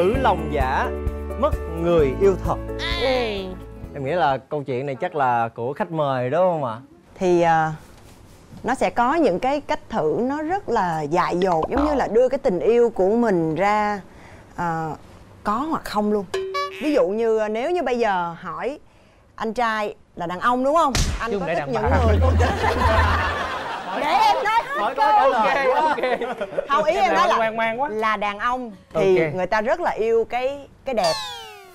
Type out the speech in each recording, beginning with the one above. thử lòng giả, mất người yêu thật. Em nghĩ là câu chuyện này chắc là của khách mời đúng không ạ? Thì nó sẽ có những cái cách thử nó rất là dại dột, giống như là đưa cái tình yêu của mình ra có hoặc không luôn. Ví dụ như nếu như bây giờ hỏi anh trai là đàn ông đúng không? Anh có thích những người để em nói hết câu. Okay. Không, ý em nói là đàn ông thì người ta rất là yêu cái đẹp,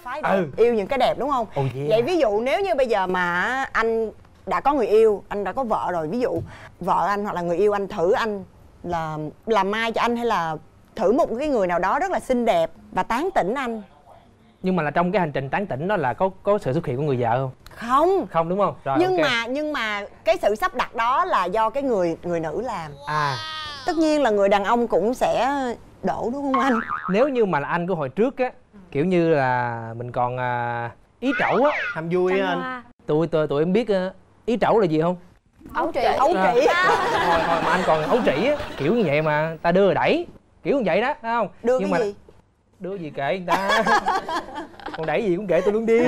phái đẹp, yêu những cái đẹp đúng không? Vậy ví dụ nếu như bây giờ mà anh đã có người yêu, anh đã có vợ rồi, ví dụ vợ anh hoặc là người yêu anh thử anh là làm mai cho anh hay là thử một cái người nào đó rất là xinh đẹp và tán tỉnh anh. Nhưng mà là trong cái hành trình tán tỉnh đó là có sự xuất hiện của người vợ không? Không. Không đúng không? Rồi, nhưng mà cái sự sắp đặt đó là do cái người nữ làm. Tất nhiên là người đàn ông cũng sẽ đổ đúng không anh? Nếu như mà là anh của hồi trước á, kiểu như là mình còn ý trẩu á, ham vui á anh. Tụi em biết ý trẩu là gì không? Ấu trĩ. Hồi mà anh còn ấu trĩ á, kiểu như vậy mà ta đưa đẩy, kiểu như vậy đó, phải không? Đưa nhưng cái mà gì? Đưa gì kệ người ta. Còn đẩy gì cũng kệ tôi luôn đi.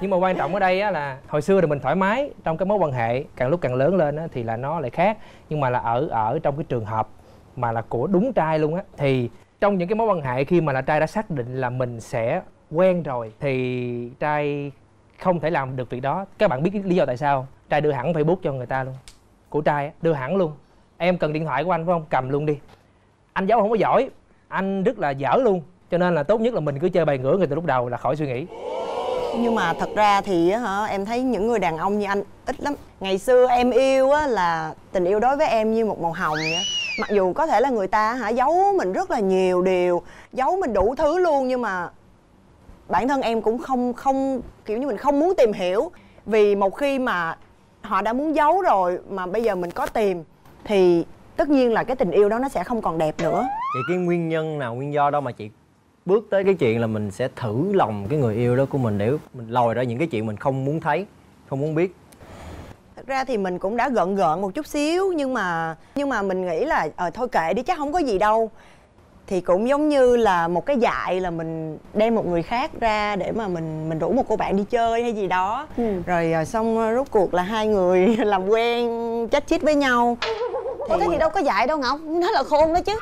Nhưng mà quan trọng ở đây á là hồi xưa thì mình thoải mái trong cái mối quan hệ, càng lúc càng lớn lên á thì là nó lại khác. Nhưng mà là ở trong cái trường hợp mà là của đúng trai luôn á, thì trong những cái mối quan hệ khi mà là trai đã xác định là mình sẽ quen rồi thì trai không thể làm được việc đó. Các bạn biết lý do tại sao? Trai đưa hẳn Facebook cho người ta luôn. Của trai á, đưa hẳn luôn. Em cần điện thoại của anh phải không? Cầm luôn đi. Anh giấu không có giỏi, anh rất là dở luôn. Cho nên là tốt nhất là mình cứ chơi bài ngửa người từ lúc đầu là khỏi suy nghĩ. Nhưng mà thật ra thì em thấy những người đàn ông như anh ít lắm. Ngày xưa em yêu á là tình yêu đối với em như một màu hồng vậy. Mặc dù có thể là người ta giấu mình rất là nhiều điều, giấu mình đủ thứ luôn, nhưng mà bản thân em cũng không kiểu như mình không muốn tìm hiểu. Vì một khi mà họ đã muốn giấu rồi mà bây giờ mình có tìm thì tất nhiên là cái tình yêu đó nó sẽ không còn đẹp nữa. Vậy cái nguyên nhân nào, nguyên do đâu mà chị bước tới cái chuyện là mình sẽ thử lòng cái người yêu đó của mình để mình lòi ra những cái chuyện mình không muốn thấy, không muốn biết? Thật ra thì mình cũng đã gợn một chút xíu, nhưng mà mình nghĩ là thôi kệ đi, chắc không có gì đâu. Thì cũng giống như là một cái dại là mình đem một người khác ra để mà mình rủ một cô bạn đi chơi hay gì đó. Rồi xong rốt cuộc là hai người làm quen chát chít với nhau. Thế thì đâu có dạy đâu Ngọc, nó là khôn đó chứ.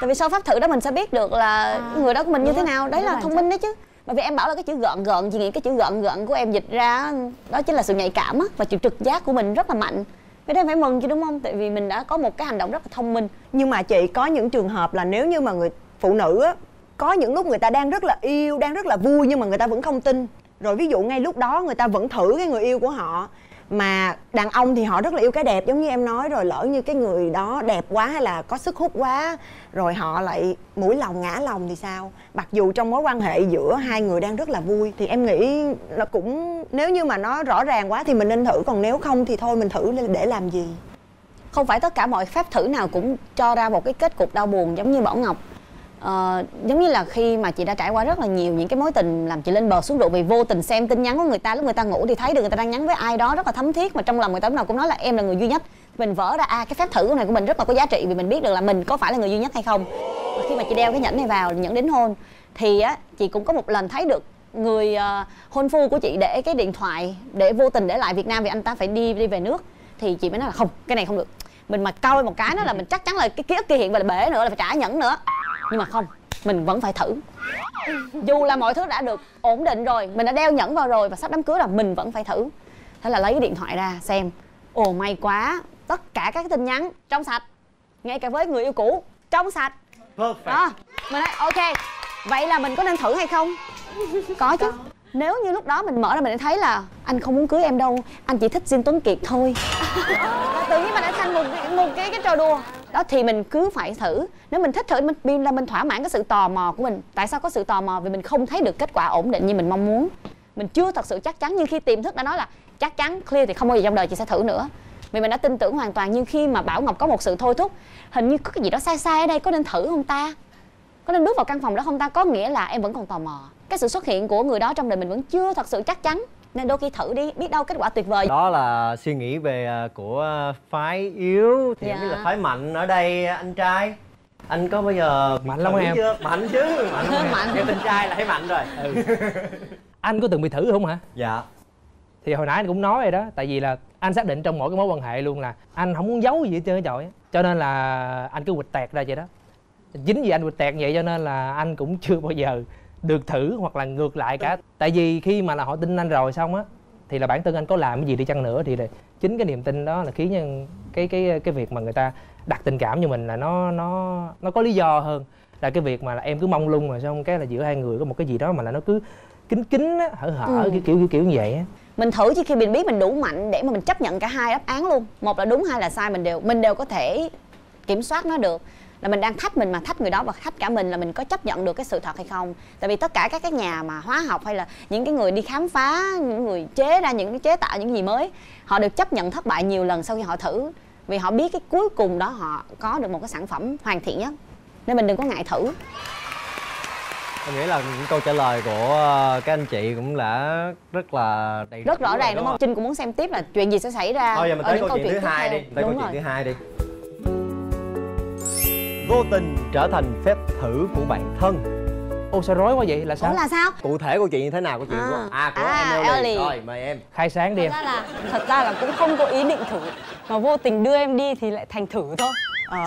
Tại vì sau pháp thử đó mình sẽ biết được là người đó của mình như thế nào. Đấy là thông minh đó chứ. Bởi vì em bảo là cái chữ gợn, chị nghĩ cái chữ gợn của em dịch ra đó chính là sự nhạy cảm á, và chịu trực giác của mình rất là mạnh. Vậy đó em phải mừng chứ đúng không? Tại vì mình đã có một cái hành động rất là thông minh. Nhưng mà chị có những trường hợp là nếu như mà người phụ nữ á, có những lúc người ta đang rất là yêu, đang rất là vui nhưng mà người ta vẫn không tin. Rồi ví dụ ngay lúc đó người ta vẫn thử cái người yêu của họ. Mà đàn ông thì họ rất là yêu cái đẹp giống như em nói rồi, lỡ như cái người đó đẹp quá hay là có sức hút quá rồi họ lại mũi lòng ngã lòng thì sao? Mặc dù trong mối quan hệ giữa hai người đang rất là vui thì em nghĩ là cũng nếu như mà nó rõ ràng quá thì mình nên thử, còn nếu không thì thôi mình thử để làm gì. Không phải tất cả mọi phép thử nào cũng cho ra một cái kết cục đau buồn giống như Bảo Ngọc. Giống như là khi mà chị đã trải qua rất là nhiều những cái mối tình làm chị lên bờ xuống ruộng vì vô tình xem tin nhắn của người ta lúc người ta ngủ thì thấy được người ta đang nhắn với ai đó rất là thấm thiết, mà trong lòng người ta lúc nào cũng nói là em là người duy nhất. Mình vỡ ra cái phép thử này của mình rất là có giá trị vì mình biết được là mình có phải là người duy nhất hay không. Và khi mà chị đeo cái nhẫn này vào, nhẫn đính hôn, thì á chị cũng có một lần thấy được người hôn phu của chị để cái điện thoại để vô tình để lại Việt Nam vì anh ta phải đi về nước, thì chị mới nói là không, cái này không được. Mình mà cau một cái nó là mình chắc chắn là cái ký ức kia hiện và là bể nữa là phải trả nhẫn nữa. Nhưng mà không, mình vẫn phải thử. Dù là mọi thứ đã được ổn định rồi, mình đã đeo nhẫn vào rồi và sắp đám cưới là mình vẫn phải thử. Thế là lấy cái điện thoại ra xem. Ồ may quá, tất cả các tin nhắn trong sạch. Ngay cả với người yêu cũ, trong sạch. Perfect. Mình nói ok, vậy là mình có nên thử hay không? Có chứ. Nếu như lúc đó mình mở ra mình thấy là anh không muốn cưới em đâu, anh chỉ thích Jin Tuấn Kiệt thôi. Tự nhiên mình đã thành một cái trò đùa. Đó thì mình cứ phải thử. Nếu mình thích thử là mình thỏa mãn cái sự tò mò của mình. Tại sao có sự tò mò? Vì mình không thấy được kết quả ổn định như mình mong muốn. Mình chưa thật sự chắc chắn, nhưng khi tiềm thức đã nói là chắc chắn clear thì không bao giờ trong đời chị sẽ thử nữa. Vì mình đã tin tưởng hoàn toàn, nhưng khi mà Bảo Ngọc có một sự thôi thúc, hình như có cái gì đó sai sai ở đây, có nên thử không ta? Có nên bước vào căn phòng đó không ta? Có nghĩa là em vẫn còn tò mò. Cái sự xuất hiện của người đó trong đời mình vẫn chưa thật sự chắc chắn. Nên đôi khi thử đi, biết đâu kết quả tuyệt vời. Đó là suy nghĩ về của phái yếu. Thì không biết là phái mạnh ở đây anh trai. Anh có bao giờ mạnh lắm em chưa? Mạnh chứ, mạnh lắm. Mạnh em tên trai là thấy mạnh rồi. Ừ. Anh có từng bị thử không hả? Dạ. Thì hồi nãy anh cũng nói rồi đó, tại vì là anh xác định trong mỗi cái mối quan hệ luôn là anh không muốn giấu gì hết trơn trời, cho nên là anh cứ quịch tẹt ra vậy đó. Chính vì anh quịch tẹt vậy cho nên là anh cũng chưa bao giờ được thử hoặc là ngược lại cả. Tại vì khi mà là họ tin anh rồi xong á, thì là bản thân anh có làm cái gì đi chăng nữa thì là chính cái niềm tin đó là khiến nhân cái việc mà người ta đặt tình cảm cho mình là nó có lý do hơn là cái việc mà là em cứ mong lung rồi xong cái là giữa hai người có một cái gì đó mà là nó cứ kín kín á, hở ừ. kiểu như vậy á. Mình thử chỉ khi mình biết mình đủ mạnh để mà mình chấp nhận cả hai đáp án luôn, một là đúng hai là sai, mình đều có thể kiểm soát nó được. Là mình đang thách mình mà thách người đó và thách cả mình, là mình có chấp nhận được cái sự thật hay không. Tại vì tất cả các nhà mà hóa học hay là những cái người đi khám phá, những người chế ra những cái chế tạo những gì mới, họ được chấp nhận thất bại nhiều lần sau khi họ thử, vì họ biết cái cuối cùng đó họ có được một cái sản phẩm hoàn thiện nhất. Nên mình đừng có ngại thử. Tôi nghĩ là những câu trả lời của các anh chị cũng đã rất là đầy đủ, rất rõ ràng, đúng không? Trinh cũng muốn xem tiếp là chuyện gì sẽ xảy ra. Thôi giờ mình tới câu chuyện thứ hai đi. Tới câu chuyện thứ hai đi. Vô tình trở thành phép thử của bản thân. Ô sao rối quá vậy, là sao? Ủa là sao? Cụ thể câu chuyện như thế nào? Câu chuyện của O2O.Elly. Rồi mời em khai sáng đi em. Thật ra là cũng không có ý định thử, mà vô tình đưa em đi thì lại thành thử thôi.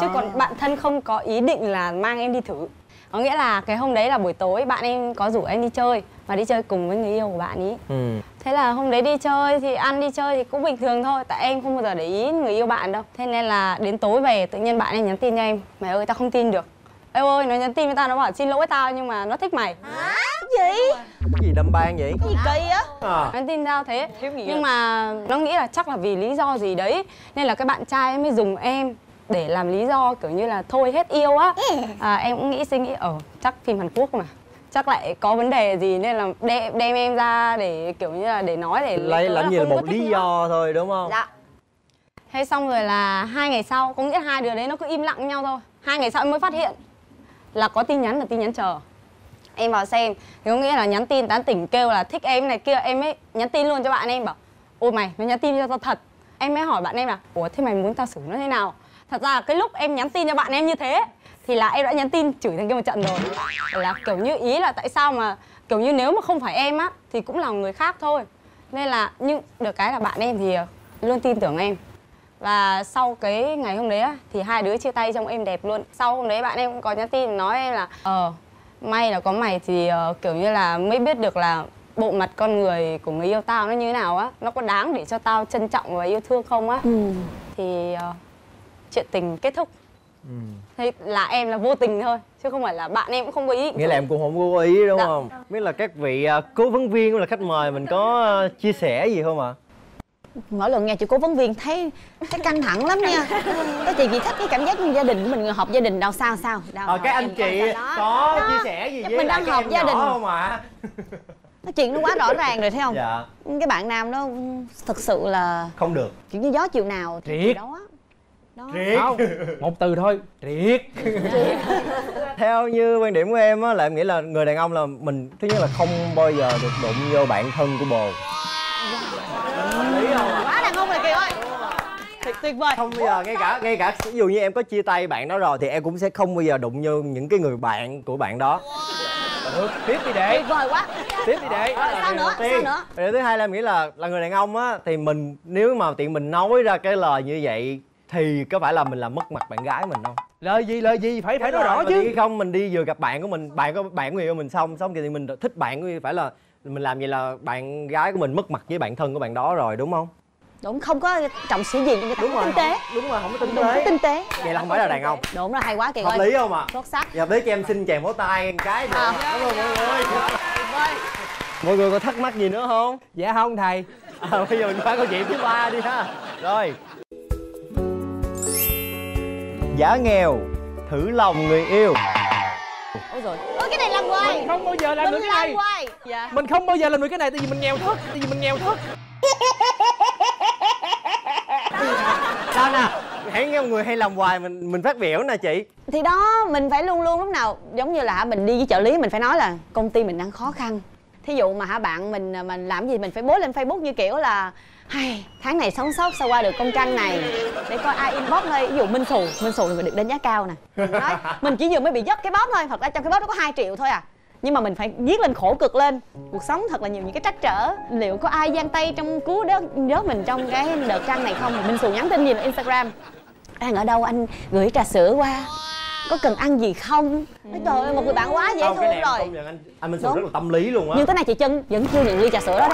Chứ còn bạn thân không có ý định là mang em đi thử. Có nghĩa là cái hôm đấy là buổi tối bạn em có rủ em đi chơi, và đi chơi cùng với người yêu của bạn ý. Thế là hôm đấy đi chơi thì ăn đi chơi thì cũng bình thường thôi, tại em không bao giờ để ý người yêu bạn đâu. Thế nên là đến tối về tự nhiên bạn em nhắn tin cho em: mày ơi tao không tin được. Em ơi, nó nhắn tin với tao, nó bảo xin lỗi tao nhưng mà nó thích mày. Hả? Gì? Cái gì đâm ban vậy? Cái gì kỳ á? Nhắn tin tao thế, nhưng mà nó nghĩ là chắc là vì lý do gì đấy nên là cái bạn trai ấy mới dùng em để làm lý do kiểu như là thôi hết yêu á. Em cũng nghĩ suy nghĩ chắc phim Hàn Quốc mà, chắc lại có vấn đề gì nên là đem em ra để kiểu như là để nói để lấy làm như là một lý do thôi, đúng không? Dạ. Thế xong rồi là 2 ngày sau, có nghĩa hai đứa đấy nó cứ im lặng nhau thôi. 2 ngày sau em mới phát hiện là có tin nhắn, là tin nhắn chờ. Em vào xem thì có nghĩa là nhắn tin tán tỉnh kêu là thích em này kia, em ấy nhắn tin luôn cho bạn em bảo: ôi mày, nó nhắn tin cho tao thật. Em mới hỏi bạn em là: ủa thế mày muốn tao xử nó thế nào? Thật ra cái lúc em nhắn tin cho bạn em như thế thì là em đã nhắn tin chửi thằng kia một trận rồi. Là kiểu như ý là tại sao mà kiểu như nếu mà không phải em á thì cũng là người khác thôi. Nên là nhưng được cái là bạn em thì luôn tin tưởng em. Và sau cái ngày hôm đấy á thì hai đứa chia tay trông êm đẹp luôn. Sau hôm đấy bạn em cũng có nhắn tin nói em là: may là có mày thì kiểu như là mới biết được là bộ mặt con người của người yêu tao nó như thế nào á, nó có đáng để cho tao trân trọng và yêu thương không á. Thì chuyện tình kết thúc. Thế là em là vô tình thôi, chứ không phải là bạn em cũng không có ý. Nghĩa là em cũng không có ý, đúng không? Biết là các vị cố vấn viên cũng là khách mời mình có chia sẻ gì không ạ? Mỗi lần nghe chị cố vấn viên thấy căng thẳng lắm nha. Cái chị chỉ thích cái cảm giác gia đình của mình, người họp gia đình đâu sao các anh chị có chia sẻ gì với mình đang họp gia đình không ạ? Cái chuyện nó quá rõ ràng rồi, thấy không? Dạ. Cái bạn nam đó thật sự là không được, chuyện như gió chiều nào thì đó. Triệt. Không, một từ thôi, triệt. Theo như quan điểm của em á, là em nghĩ là người đàn ông là mình thứ nhất là không bao giờ được đụng vô bạn thân của bồ. Quá đàn ông này Kiều ơi, tuyệt vời. Không bao giờ, ngay cả ví dụ như em có chia tay bạn đó rồi thì em cũng sẽ không bao giờ đụng vô những cái người bạn của bạn đó. Được, tiếp đi đệ. Tuyệt vời quá. Tiếp đi đệ. Sao nữa? Điều thứ hai là em nghĩ là người đàn ông á thì mình nếu mà tiện mình nói ra cái lời như vậy thì có phải là mình làm mất mặt bạn gái mình không? Lời gì phải nói rõ chứ. Không, mình đi vừa gặp bạn của mình, bạn người yêu mình xong thì mình thích bạn của mình, phải là mình làm vậy là bạn gái của mình mất mặt với bạn thân của bạn đó rồi, đúng không? Đúng, không có trọng sĩ diện cho người ta. Đúng rồi, tinh tế. Đúng rồi, không có tinh tế. Vậy là không phải là đàn ông. Đúng rồi, hay quá Kiều ơi. Hợp lý không ạ? Xuất sắc. Giờ biết cho em xin chèn vỗ tay cái được. Cảm ơn mọi người. Mọi người có thắc mắc gì nữa không? Dạ không thầy. Bây giờ mình qua câu chuyện thứ 3 đi ha. Rồi. Giả nghèo thử lòng người yêu. Ôi rồi. Ôi cái này làm hoài. Mình không bao giờ làm được cái này. Dạ. Mình không bao giờ làm được cái này tại vì mình nghèo thật. Sao nè, hãy nghe người hay làm hoài mình phát biểu nè chị. Thì đó, mình phải luôn luôn lúc nào giống như là mình đi với trợ lý mình phải nói là công ty mình đang khó khăn. Thí dụ mà hả bạn mình làm gì mình phải bố lên Facebook như kiểu là hay tháng này sống sót sao qua được con trăng này, để coi ai inbox đây. Ví dụ Minh Xù là người được đánh giá cao nè, mình nói mình chỉ vừa mới bị dấp cái bóp thôi, thật ra trong cái bóp nó có 2 triệu thôi à, nhưng mà mình phải viết lên khổ cực lên. Cuộc sống thật là nhiều những cái trắc trở, liệu có ai giang tay trong cứu đỡ mình trong cái đợt trăng này không. Minh Xù nhắn tin gì vào Instagram: đang ở đâu anh gửi trà sữa qua, có cần ăn gì không? Trời ơi, một người bạn quá dễ thương rồi. Anh Minh Xù rất là tâm lý luôn á. Nhưng tới nay chị Trân vẫn chưa nhận ly trà sữa đó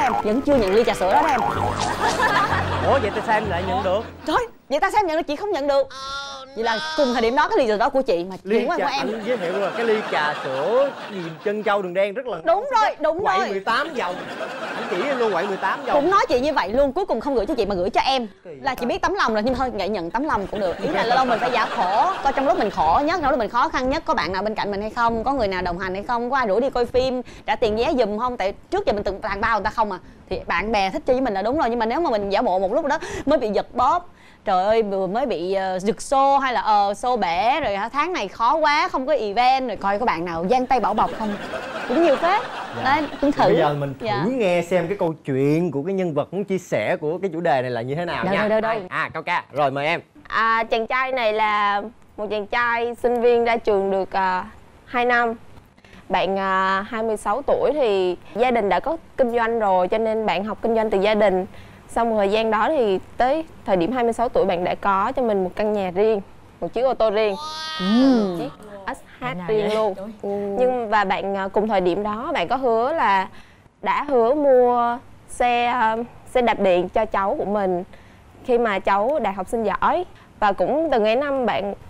em. Ủa vậy tại sao em lại nhận được? Trời, vậy tại sao em nhận được, chị không nhận được? Vậy là cùng thời điểm đó cái ly trà đó của chị mà chuyển qua của em. Anh giới thiệu là cái ly trà sữa gì Trân Châu đường đen rất là. Đúng rồi, đúng rồi. Quậy 18 vòng. Anh chỉ luôn quậy 18 vòng. Cũng nói chị như vậy luôn, cuối cùng không gửi cho chị mà gửi cho em. Là chị biết tấm lòng rồi, nhưng thôi ngại nhận tấm lòng cũng được. Ý là lâu lâu mình phải giả khổ, coi trong lúc mình khổ nhất, trong lúc mình khó khăn nhất có bạn nào bên cạnh mình hay không, có người nào đồng hành hay không, có ai rủ đi coi phim, trả tiền vé giùm không, tại trước giờ mình từng tàn bao người ta không à. Thì bạn bè thích chơi với mình là đúng rồi, nhưng mà nếu mà mình giả bộ một lúc đó mới bị giật bóp, trời ơi vừa mới bị giật xô hay là xô bể rồi hả, tháng này khó quá không có event, rồi coi có bạn nào giang tay bảo bọc không, cũng nhiều phết. Dạ. Đấy, cũng thử. Bây giờ mình thử nghe xem cái câu chuyện của cái nhân vật muốn chia sẻ của cái chủ đề này là như thế nào nha. Cao ca, rồi mời em. Chàng trai này là một chàng trai sinh viên ra trường được 2 năm. Bạn 26 tuổi thì gia đình đã có kinh doanh rồi, cho nên bạn học kinh doanh từ gia đình. Xong một thời gian đó thì tới thời điểm 26 tuổi bạn đã có cho mình một căn nhà riêng, một chiếc ô tô riêng, một chiếc SH riêng luôn. Nhưng và bạn cùng thời điểm đó bạn có hứa là đã hứa mua xe đạp điện cho cháu của mình khi mà cháu đạt học sinh giỏi. Và cũng từ ngày năm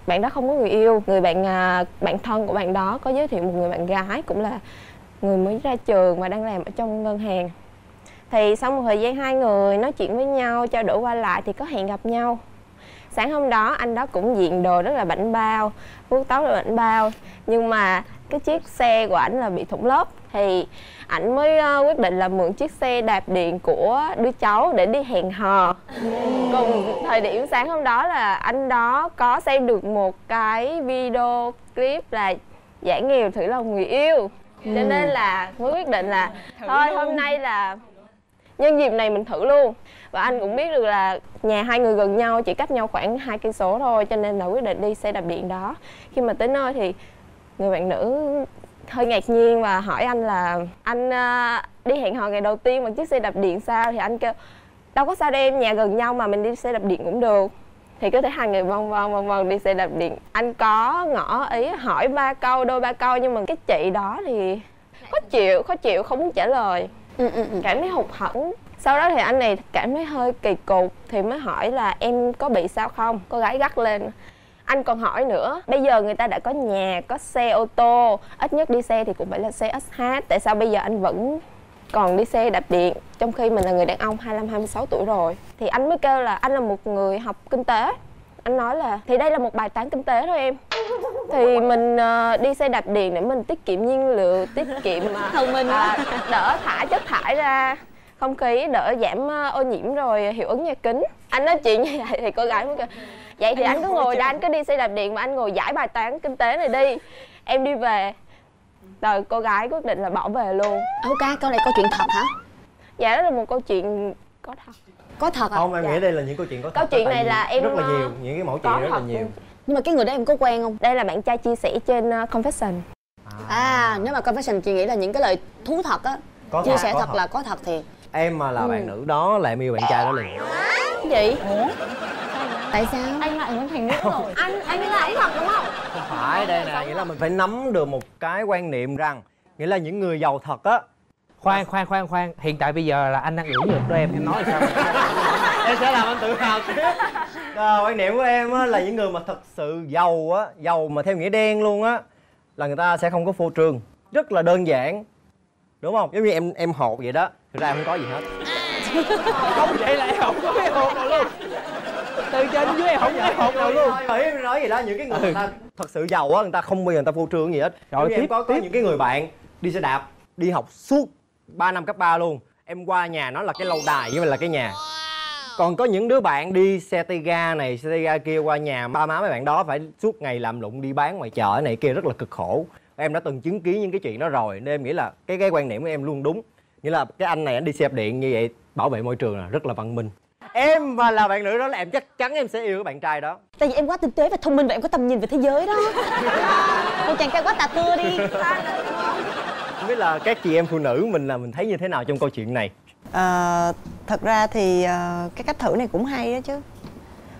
bạn đó không có người yêu, người bạn thân của bạn đó có giới thiệu một người bạn gái cũng là người mới ra trường mà đang làm ở trong ngân hàng. Thì sau một thời gian hai người nói chuyện với nhau, trao đổi qua lại thì có hẹn gặp nhau. Sáng hôm đó anh đó cũng diện đồ rất là bảnh bao, vuốt tóc rất là bảnh bao, nhưng mà cái chiếc xe của ảnh là bị thủng lốp. Thì ảnh mới quyết định là mượn chiếc xe đạp điện của đứa cháu để đi hẹn hò. Cùng thời điểm sáng hôm đó là anh đó có xem được một cái video clip là giải nghèo thử lòng người yêu, cho nên là mới quyết định là thôi hôm nay là nhân dịp này mình thử luôn. Và anh cũng biết được là nhà hai người gần nhau, chỉ cách nhau khoảng 2 cây số thôi, cho nên là quyết định đi xe đạp điện đó. Khi mà tới nơi thì người bạn nữ hơi ngạc nhiên và hỏi anh là anh đi hẹn hò ngày đầu tiên bằng chiếc xe đạp điện sao? Thì anh kêu đâu có sao đâu em, nhà gần nhau mà mình đi xe đạp điện cũng được. Thì cứ thấy hai người vòng vòng đi xe đạp điện. Anh có ngỏ ý hỏi đôi ba câu, nhưng mà cái chị đó thì khó chịu không muốn trả lời. Cảm thấy hụt hẫng. Sau đó thì anh này cảm thấy hơi kỳ cục thì mới hỏi là em có bị sao không? Cô gái gắt lên. Anh còn hỏi nữa, bây giờ người ta đã có nhà, có xe ô tô, ít nhất đi xe thì cũng phải là xe SH, tại sao bây giờ anh vẫn còn đi xe đạp điện trong khi mình là người đàn ông 25-26 tuổi rồi? Thì anh mới kêu là anh là một người học kinh tế. Anh nói là thì đây là một bài toán kinh tế thôi em. Thì mình đi xe đạp điện để mình tiết kiệm nhiên liệu, tiết kiệm đỡ thải chất thải ra không khí, đỡ giảm ô nhiễm rồi hiệu ứng nhà kính. Anh nói chuyện như vậy thì cô gái mới kêu vậy thì anh cứ ngồi ra, anh cứ đi xe đạp điện mà anh ngồi giải bài toán kinh tế này đi, em đi về. Rồi cô gái quyết định là bỏ về luôn. Ok, câu này câu chuyện thật hả? Dạ đó là một câu chuyện có thật. Có thật à? Không, em nghĩ đây là những câu chuyện có thật. Câu chuyện này là em rất là nhiều, những cái mẫu chuyện rất là nhiều. Nhưng mà cái người đó em có quen không? Đây là bạn trai chia sẻ trên Confession. Nếu mà Confession chị nghĩ là những cái lời thú thật á, chia sẻ thật là có thật thiệt. Em mà là bạn nữ đó lại yêu bạn trai đó liền. Cái gì? Ủa? Tại sao? Anh lại muốn thành nữ rồi. Anh lại thật đúng không? Không phải, đây nè, nghĩa là mình phải nắm được một cái quan niệm rằng nghĩa là những người giàu thật á. Khoan, hiện tại bây giờ là anh đang ưỡn ngực đó em nói sao? Em sẽ làm anh tự hào chứ. Quan niệm của em á là những người mà thật sự giàu á, giàu mà theo nghĩa đen luôn á, là người ta sẽ không có phô trương, rất là đơn giản, đúng không? Giống như em hột vậy đó, thực ra em không có gì hết. Không vậy là em không có cái hột nào luôn. Từ trên dưới em không có cái hột nào luôn. Em nói vậy đó, những cái người ta thật sự giàu á, người ta không bao giờ người ta phô trương gì hết. Rồi tiếp có những cái người bạn đi xe đạp, đi học suốt 3 năm cấp 3 luôn. Em qua nhà nó là cái lâu đài với mình là cái nhà. Còn có những đứa bạn đi xe tay ga này, xe tay ga kia, qua nhà ba má mấy bạn đó phải suốt ngày làm lụng đi bán ngoài chợ này kia, rất là cực khổ. Em đã từng chứng kiến những cái chuyện đó rồi nên em nghĩ là cái quan niệm của em luôn đúng. Nghĩa là cái anh này anh đi xe đạp điện như vậy, bảo vệ môi trường là rất là văn minh. Em mà là bạn nữ đó là em chắc chắn em sẽ yêu cái bạn trai đó. Tại vì em quá tinh tế và thông minh và em có tầm nhìn về thế giới đó. Con chàng trai quá tà tưa đi. Không biết là các chị em phụ nữ mình là mình thấy như thế nào trong câu chuyện này? Thật ra thì cái cách thử này cũng hay đó chứ.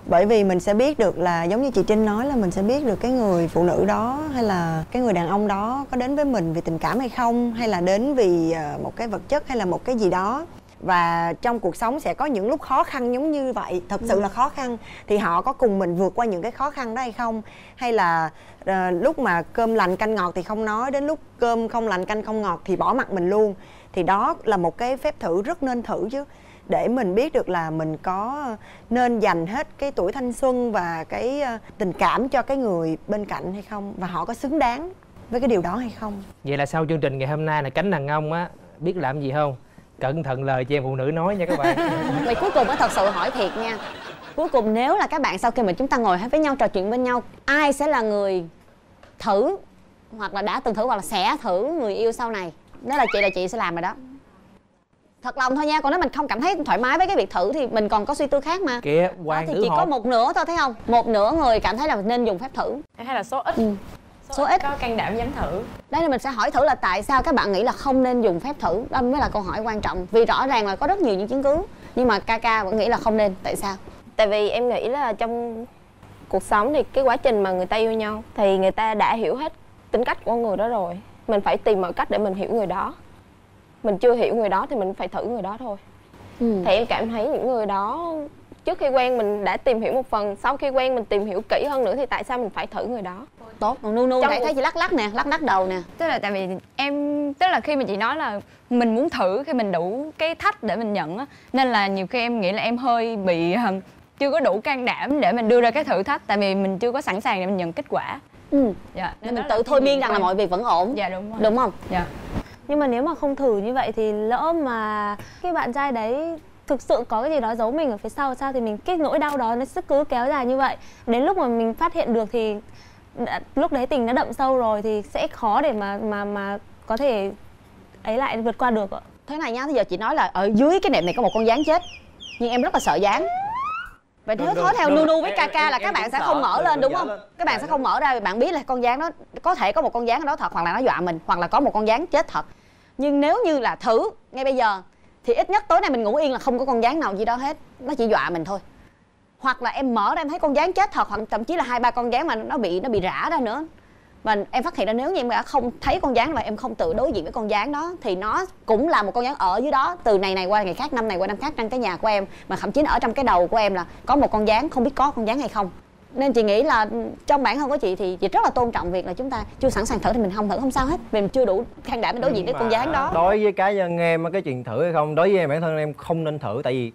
Bởi vì mình sẽ biết được là giống như chị Trinh nói là mình sẽ biết được cái người phụ nữ đó hay là cái người đàn ông đó có đến với mình vì tình cảm hay không, hay là đến vì một cái vật chất hay là một cái gì đó. Và trong cuộc sống sẽ có những lúc khó khăn giống như vậy, thật sự là khó khăn. Thì họ có cùng mình vượt qua những cái khó khăn đó hay không? Hay là lúc mà cơm lành canh ngọt thì không nói, đến lúc cơm không lành canh không ngọt thì bỏ mặt mình luôn. Thì đó là một cái phép thử rất nên thử chứ. Để mình biết được là mình có nên dành hết cái tuổi thanh xuân và cái tình cảm cho cái người bên cạnh hay không. Và họ có xứng đáng với cái điều đó hay không. Vậy là sau chương trình ngày hôm nay là cánh đàn ông á, biết làm gì không? Cẩn thận lời chị em phụ nữ nói nha các bạn. Vậy cuối cùng á, thật sự hỏi thiệt nha. Cuối cùng nếu là các bạn sau khi mà chúng ta ngồi với nhau trò chuyện bên nhau, ai sẽ là người thử hoặc là đã từng thử hoặc là sẽ thử người yêu sau này? Nếu là chị sẽ làm rồi đó. Thật lòng thôi nha, còn nếu mình không cảm thấy thoải mái với cái việc thử thì mình còn có suy tư khác mà. Kìa, Hoàng thì chỉ có một nửa thôi thấy không? Một nửa người cảm thấy là nên dùng phép thử. Em hay là số ít. Số ít có can đảm dám thử. Đây là mình sẽ hỏi thử là tại sao các bạn nghĩ là không nên dùng phép thử. Đó mới là câu hỏi quan trọng. Vì rõ ràng là có rất nhiều những chứng cứ, nhưng mà Kaka vẫn nghĩ là không nên. Tại sao? Tại vì em nghĩ là trong cuộc sống thì cái quá trình mà người ta yêu nhau thì người ta đã hiểu hết tính cách của người đó rồi. Mình phải tìm mọi cách để mình hiểu người đó. Mình chưa hiểu người đó thì mình phải thử người đó thôi. Thì em cảm thấy những người đó trước khi quen mình đã tìm hiểu một phần, sau khi quen mình tìm hiểu kỹ hơn nữa thì tại sao mình phải thử người đó. Tốt, còn Nunu nãy thấy chị lắc nè, lắc đầu nè. Tức là tại vì em, tức là khi mà chị nói là mình muốn thử khi mình đủ cái thách để mình nhận á, nên là nhiều khi em nghĩ là em hơi bị chưa có đủ can đảm để mình đưa ra cái thử thách, tại vì mình chưa có sẵn sàng để mình nhận kết quả. Dạ, nên mình tự thôi miên rằng là mọi việc vẫn ổn. Dạ đúng rồi. Đúng không? Dạ. Nhưng mà nếu mà không thử như vậy thì lỡ mà cái bạn trai đấy thực sự có cái gì đó giấu mình ở phía sau sao, thì mình cái nỗi đau đó nó cứ kéo dài như vậy. Đến lúc mà mình phát hiện được thì lúc đấy tình đã đậm sâu rồi thì sẽ khó để mà có thể ấy lại vượt qua được. Thế này nha, bây giờ chị nói là ở dưới cái nệm này có một con gián chết, nhưng em rất là sợ gián. Vậy nếu thói theo Nunu với Kaka là các bạn sẽ không mở lên đúng không? Các bạn sẽ không mở ra vì bạn biết là con gián nó có thể có một con gián ở đó thật, hoặc là nó dọa mình, hoặc là có một con gián chết thật. Nhưng nếu như là thử ngay bây giờ thì ít nhất tối nay mình ngủ yên là không có con gián nào gì đó hết, nó chỉ dọa mình thôi. Hoặc là em mở ra em thấy con gián chết thật, hoặc thậm chí là 2-3 con gián mà nó bị rã ra nữa. Và em phát hiện ra nếu như em đã không thấy con gián và em không tự đối diện với con gián đó thì nó cũng là một con gián ở dưới đó, từ ngày này qua ngày khác, năm này qua năm khác, trong cái nhà của em, mà thậm chí ở trong cái đầu của em là có một con gián, không biết có con gián hay không. Nên chị nghĩ là trong bản thân của chị thì chị rất là tôn trọng việc là chúng ta chưa sẵn sàng thử thì mình không thử không sao hết, mình chưa đủ can đảm để đối diện với con gián đó. Đối với cá nhân em, cái chuyện thử hay không, đối với em bản thân em không nên thử, tại vì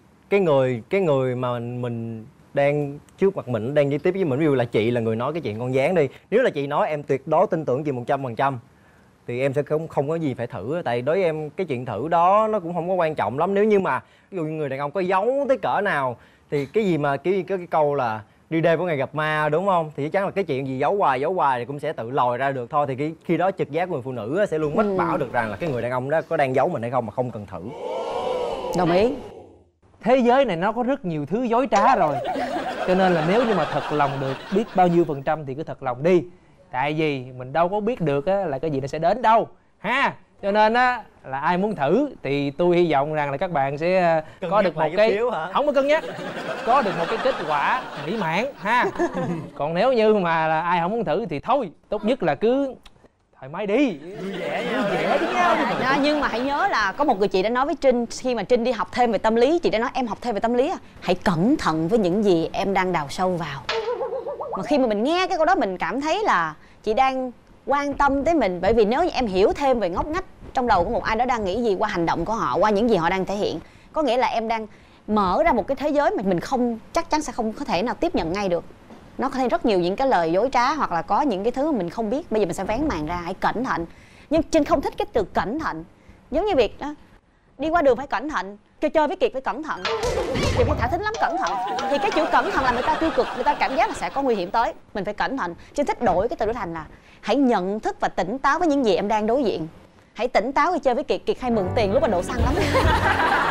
cái người mà mình đang trước mặt mình, đang giao tiếp với mình, ví dụ là chị là người nói cái chuyện con gián đi, nếu là chị nói em tuyệt đối tin tưởng chị 100% thì em sẽ không có gì phải thử. Tại đối với em cái chuyện thử đó nó cũng không có quan trọng lắm, nếu như mà ví dụ người đàn ông có giấu tới cỡ nào thì cái gì mà cái câu là đi đêm của ngày gặp ma đúng không, thì chắc chắn là cái chuyện gì giấu hoài thì cũng sẽ tự lòi ra được thôi. Thì khi đó trực giác của người phụ nữ sẽ luôn mách bảo được rằng là cái người đàn ông đó có đang giấu mình hay không mà không cần thử. Đồng ý. Thế giới này nó có rất nhiều thứ dối trá rồi, cho nên là nếu như mà thật lòng được biết bao nhiêu phần trăm thì cứ thật lòng đi. Tại vì mình đâu có biết được á, là cái gì nó sẽ đến đâu ha. Cho nên á là ai muốn thử thì tôi hy vọng rằng là các bạn sẽ có được một cái không có cân nhắc, có được một cái kết quả mỹ mãn ha. Còn nếu như mà là ai không muốn thử thì thôi, tốt nhất là cứ thoải mái đi, vui vẻ với nhau. Nhưng mà hãy nhớ là có một người chị đã nói với Trinh khi mà Trinh đi học thêm về tâm lý, chị đã nói em học thêm về tâm lý à, hãy cẩn thận với những gì em đang đào sâu vào. Mà khi mà mình nghe cái câu đó mình cảm thấy là chị đang quan tâm tới mình, bởi vì nếu như em hiểu thêm về ngóc ngách trong đầu của một ai đó đang nghĩ gì qua hành động của họ, qua những gì họ đang thể hiện, có nghĩa là em đang mở ra một cái thế giới mà mình không chắc chắn sẽ không có thể nào tiếp nhận ngay được. Nó có thể rất nhiều những cái lời dối trá hoặc là có những cái thứ mình không biết. Bây giờ mình sẽ vén màn ra, hãy cẩn thận. Nhưng Trinh không thích cái từ cẩn thận, giống như việc đó, đi qua đường phải cẩn thận, chơi với Kiệt phải cẩn thận. Kiệt cũng thả thính lắm cẩn thận, thì cái chữ cẩn thận là người ta tiêu cực, người ta cảm giác là sẽ có nguy hiểm tới, mình phải cẩn thận. Trinh thích đổi cái từ đó thành là hãy nhận thức và tỉnh táo với những gì em đang đối diện. hãy tỉnh táo khi chơi với Kiệt. Kiệt hay mượn tiền lúc mà đổ xăng lắm.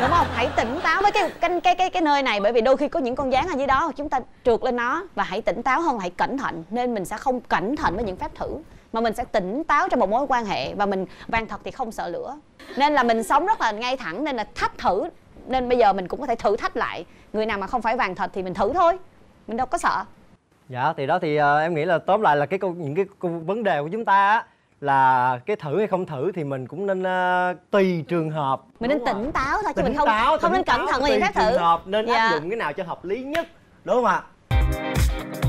Đúng không? Hãy tỉnh táo với cái nơi này, bởi vì đôi khi có những con gián ở dưới đó chúng ta trượt lên nó, và hãy tỉnh táo hơn, hãy cẩn thận. Nên mình sẽ không cẩn thận với những phép thử, mà mình sẽ tỉnh táo trong một mối quan hệ, và mình vàng thật thì không sợ lửa. Nên là mình sống rất là ngay thẳng, nên là thách thử. Nên bây giờ mình cũng có thể thử thách lại. Người nào mà không phải vàng thật thì mình thử thôi, mình đâu có sợ. Dạ thì đó thì em nghĩ là tóm lại là những cái vấn đề của chúng ta á, là cái thử hay không thử thì mình cũng nên tùy trường hợp. Mình nên tỉnh táo thôi, chứ mình không nên cẩn thận vào những phép thử. Nên áp dụng cái nào cho hợp lý nhất, đúng không ạ?